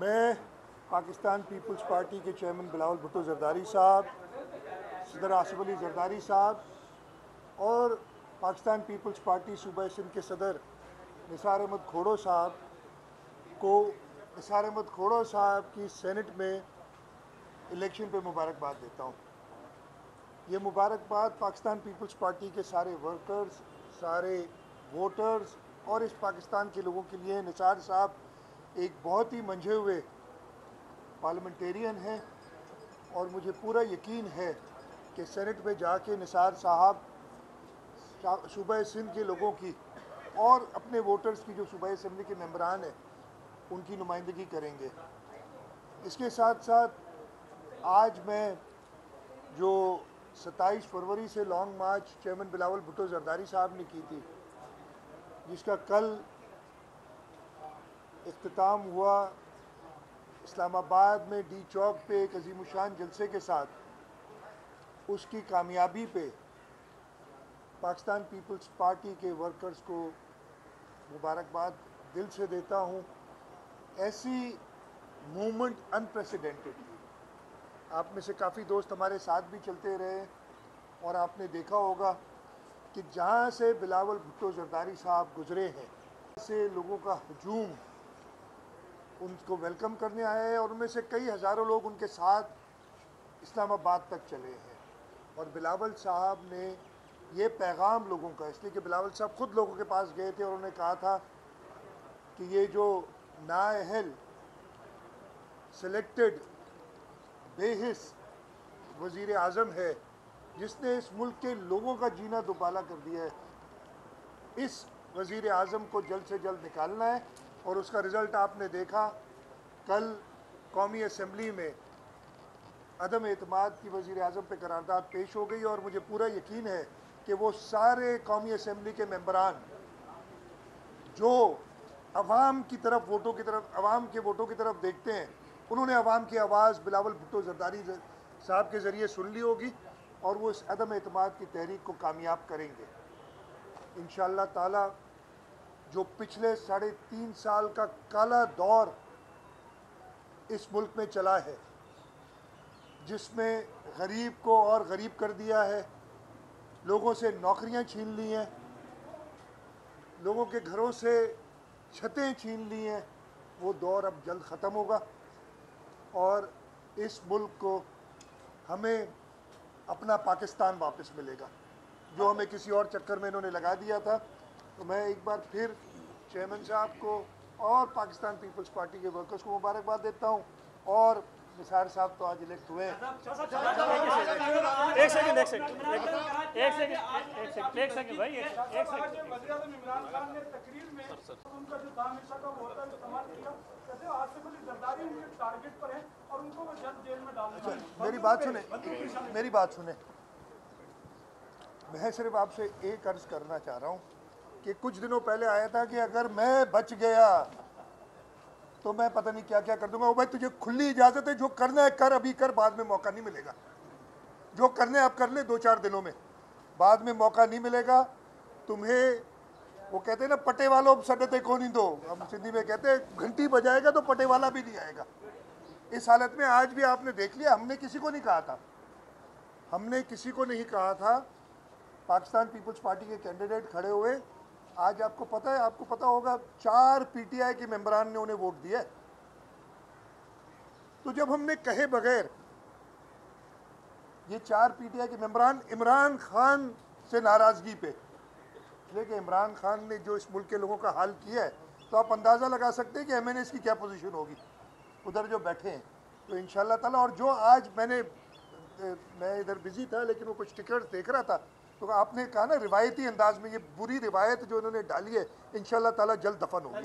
मैं पाकिस्तान पीपल्स पार्टी के चेयरमैन बिलावल भुट्टो जरदारी साहब, सदर आसिफ अली जरदारी साहब और पाकिस्तान पीपल्स पार्टी सूबा सिंध के सदर निसार अहमद खोड़ो साहब को की सेनेट में इलेक्शन पे मुबारकबाद देता हूँ। ये मुबारकबाद पाकिस्तान पीपल्स पार्टी के सारे वर्कर्स, सारे वोटर्स और इस पाकिस्तान के लोगों के लिए। निसार साहब एक बहुत ही मंझे हुए पार्लियामेंटेरियन हैं और मुझे पूरा यकीन है कि सेनेट में जाके निसार साहब सूबा सिंध के लोगों की और अपने वोटर्स की, जो सूबा असम्बली के मेंबरान हैं, उनकी नुमाइंदगी करेंगे। इसके साथ साथ आज मैं जो 27 फरवरी से long march chairman Bilawal Bhutto Zardari साहब ने की थी, जिसका कल इख्तिताम हुआ इस्लामाबाद में डी चौक पे एक अजीमुशान जलसे के साथ, उसकी कामयाबी पे पाकिस्तान पीपल्स पार्टी के वर्कर्स को मुबारकबाद दिल से देता हूँ। ऐसी मूवमेंट अनप्रेसिडेंटेड, आप में से काफ़ी दोस्त हमारे साथ भी चलते रहे और आपने देखा होगा कि जहाँ से बिलावल भुट्टो जरदारी साहब गुजरे हैं से लोगों का हजूम उनको वेलकम करने आया है और उनमें से कई हज़ारों लोग उनके साथ इस्लामाबाद तक चले हैं। और बिलावल साहब ने ये पैगाम लोगों का, इसलिए कि बिलावल साहब ख़ुद लोगों के पास गए थे और उन्होंने कहा था कि ये जो नाअहल, सिलेक्टेड, बेहिस वज़ीर आज़म है, जिसने इस मुल्क के लोगों का जीना दुबाला कर दिया है, इस वज़ीर आज़म को जल्द से जल्द निकालना है। और उसका रिज़ल्ट आपने देखा, कल कौमी असम्बली में अदम एतमाद की वज़ीर आज़म पर करारदाद पेश हो गई और मुझे पूरा यकीन है कि वो सारे कौमी असम्बली के मेंबरान जो अवाम की तरफ वोटों की तरफ देखते हैं, उन्होंने अवाम की आवाज़ बिलावल भुट्टो जरदारी साहब के ज़रिए सुन ली होगी और वो इस अदम एतमाद की तहरीक को कामयाब करेंगे इंशाअल्लाह ताला। जो पिछले 3.5 साल का काला दौर इस मुल्क में चला है, जिसमें गरीब को और गरीब कर दिया है, लोगों से नौकरियां छीन ली हैं, लोगों के घरों से छतें छीन ली हैं, वो दौर अब जल्द ख़त्म होगा और इस मुल्क को, हमें अपना पाकिस्तान वापस मिलेगा जो हमें किसी और चक्कर में इन्होंने लगा दिया था। तो मैं एक बार फिर चेयरमैन साहब को और पाकिस्तान पीपल्स पार्टी के वर्कर्स को मुबारकबाद देता हूँ। और निसार साहब तो आज इलेक्ट हुए। मेरी बात सुने, मैं सिर्फ आपसे एक अर्ज़ करना चाह रहा हूँ कि कुछ दिनों पहले आया था कि अगर मैं बच गया तो मैं पता नहीं क्या क्या कर दूंगा। वो भाई, तुझे खुली इजाज़त है, जो करना है कर, अभी कर, बाद में मौका नहीं मिलेगा। जो करना है आप कर ले 2-4 दिनों में, बाद में मौका नहीं मिलेगा तुम्हें। वो कहते हैं ना, पटे वालों अब सदते को नहीं दो, हम सिंधी में कहते हैं घंटी बजाएगा तो पटे वाला भी नहीं आएगा। इस हालत में आज भी आपने देख लिया, हमने किसी को नहीं कहा था। पाकिस्तान पीपल्स पार्टी के कैंडिडेट खड़े हुए, आज आपको पता होगा 4 पीटीआई के मेंबरान ने उन्हें वोट दिया। तो जब हमने कहे बगैर ये 4 पीटीआई के मेंबरान इमरान खान से नाराज़गी पे, लेकिन इमरान खान ने जो इस मुल्क के लोगों का हाल किया है, तो आप अंदाज़ा लगा सकते हैं कि MNS की क्या पोजीशन होगी उधर जो बैठे हैं। तो इंशाअल्लाह ताला, और जो आज मैं इधर बिजी था लेकिन वो कुछ टिकट देख रहा था, तो आपने कहा ना रिवायती अंदाज में, ये बुरी रिवायत जो इन्होंने डाली है इंशाअल्लाह ताला जल्द दफन होगी। अब अदम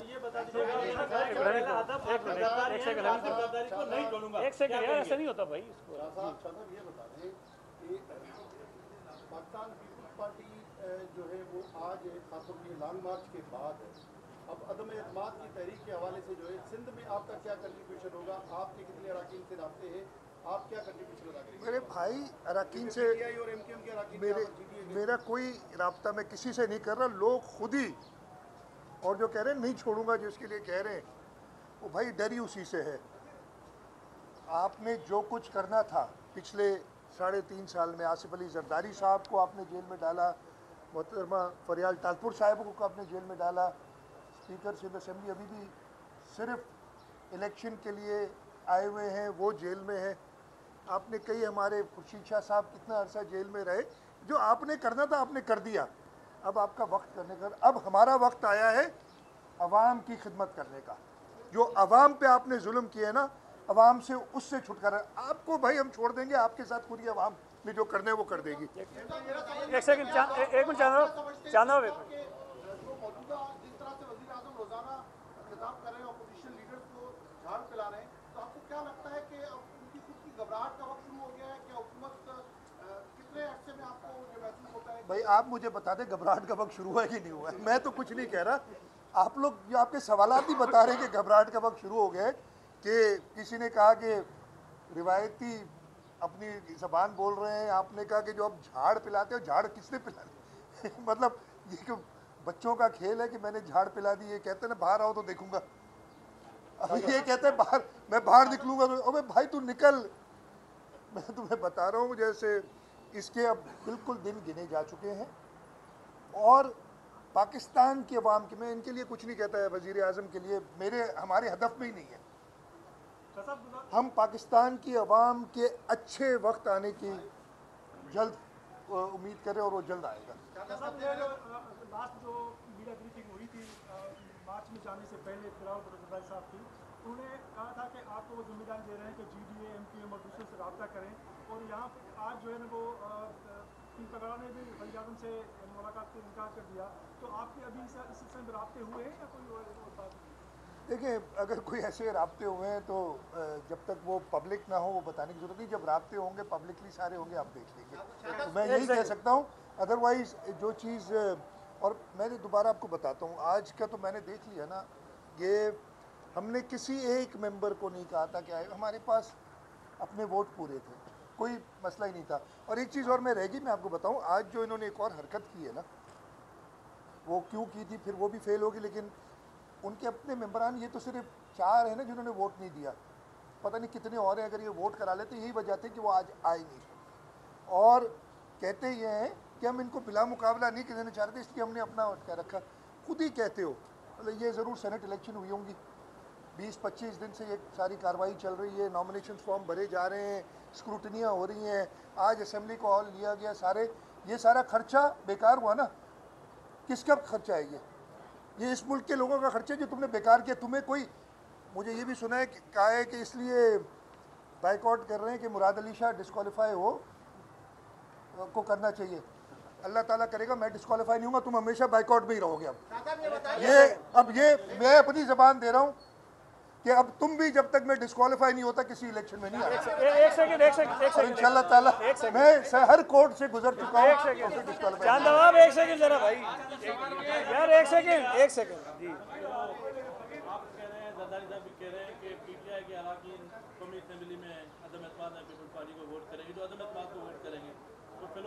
एतमाद की तहरीक के हवाले से जो है सिंध में आपका क्या कंट्रीब्यूशन होगा, आपके कितने अरकान से रब्ते हैं, आप क्या कंट्रीब्यूशन अदा करेंगे? मेरे भाई, अरकान से और MKM के अरकान, मेरा कोई रब्ता मैं किसी से नहीं कर रहा। लोग खुद ही, और जो कह रहे हैं नहीं छोड़ूंगा, जो इसके लिए कह रहे हैं, तो भाई डर ही उसी से है। आपने जो कुछ करना था पिछले 3.5 साल में, आसिफ अली जरदारी साहब को आपने जेल में डाला, मोहतरमा फरियाल टालपुर साहब को आपने जेल में डाला, स्पीकर सिंध असेंबली अभी भी सिर्फ इलेक्शन के लिए आए हुए हैं, वो जेल में हैं। आपने कई हमारे खुर्शीद शाह साहब कितना अरसा जेल में रहे। जो आपने करना था आपने कर दिया, अब आपका वक्त करने का, अब हमारा वक्त आया है अवाम की खिदमत करने का। जो अवाम पे आपने जुल्म किया है ना, अवाम से उससे छुटकारा। आपको भाई हम छोड़ देंगे, आपके साथ पूरी अवाम ने जो करना है वो कर देगी। एक सेकंड, एक मिनट चांदना, भाई आप मुझे बता दें घबराहट का वक्त शुरू हुआ है कि नहीं हुआ है? मैं तो कुछ नहीं कह रहा, आप लोग जो आपके सवालात ही बता रहे हैं कि घबराहट का वक्त शुरू हो गया है। कि किसी ने कहा कि रिवायती अपनी जबान बोल रहे हैं, आपने कहा कि जो आप झाड़ पिलाते हो, झाड़ किसने पिलाते मतलब ये कि बच्चों का खेल है कि मैंने झाड़ पिला दी। ये कहते हैं ना बाहर आओ तो देखूंगा, अभी ये कहते हैं बाहर, मैं बाहर निकलूंगा तो अबे भाई तू निकल। मैं तुम्हें बता रहा हूँ जैसे इसके अब बिल्कुल दिन गिने जा चुके हैं। और पाकिस्तान के अवाम के, मैं इनके लिए कुछ नहीं कहता है, वज़ीर आज़म के लिए मेरे हमारे हदफ में ही नहीं है। हम पाकिस्तान की अवाम के अच्छे वक्त आने की जल्द उम्मीद करें और वो जल्द आएगा। लास्ट जो मीडिया ब्रीफिंग हुई थी मार्च में जाने से पहले बिलावल भुट्टो ज़रदारी साहब की, उन्होंने कहा था कि आपको वो जिम्मेदारी दे रहे हैं कि GDA, MPM और दूसरे से रब्ता करें। और यहाँ आज जो है ना वो तगड़ा ने भी वज़ीर आज़म से मुलाकात से इनकार कर दिया, तो आपके अभी इस सिलसिले में रब्ते हुए हैं या कोई और बात? देखिए अगर कोई ऐसे रब्ते हुए हैं तो जब तक वो पब्लिक ना हो वो बताने की जरूरत नहीं। जब रब्ते होंगे पब्लिकली सारे होंगे आप देख लेंगे, मैं यही कह सकता हूँ। अदरवाइज़ जो चीज़, और मैंने दोबारा आपको बताता हूँ, आज का तो मैंने देख लिया ना, ये हमने किसी एक मेंबर को नहीं कहा था कि आए, हमारे पास अपने वोट पूरे थे, कोई मसला ही नहीं था। और एक चीज़ और मैं रह गई, मैं आपको बताऊं, आज जो इन्होंने एक और हरकत की है ना, वो क्यों की थी, फिर वो भी फेल होगी, लेकिन उनके अपने मेंबरान, ये तो सिर्फ 4 है ना जिन्होंने वोट नहीं दिया, पता नहीं कितने और हैं। अगर ये वोट करा लेते, यही वजह थी कि वो आज आए नहीं। और कहते ये हैं कि हम इनको बिला मुकाबला नहीं करना चाहते, इसलिए हमने अपना अटका रखा। खुद ही कहते हो, मतलब ये ज़रूर सेनेट इलेक्शन हुई होंगी, 20-25 दिन से ये सारी कार्रवाई चल रही है, नॉमिनेशन फॉर्म भरे जा रहे हैं, स्क्रूटनियाँ हो रही हैं, आज असेंबली को हॉल लिया गया, सारे ये सारा खर्चा बेकार हुआ ना। किसका खर्चा है ये इस मुल्क के लोगों का खर्चा जो तुमने बेकार किया। तुम्हें कोई, मुझे ये भी सुना है कि कहा है कि इसलिए बाइकआउट कर रहे हैं कि मुराद अली शाह डिस्क्वालीफाई हो को करना चाहिए। अल्लाह ताला करेगा मैं डिस्क्वालीफाई नहीं होगा, तुम हमेशा बाइकआउट में ही रहोगे। अब ये मैं अपनी ज़बान दे रहा हूँ कि अब तुम भी, जब तक मैं डिस्क्वालीफाई नहीं होता किसी इलेक्शन में नहीं आता। इंशाल्लाह ताला मैं हर कोर्ट से गुजर चुका हूँ। एक सेकंड।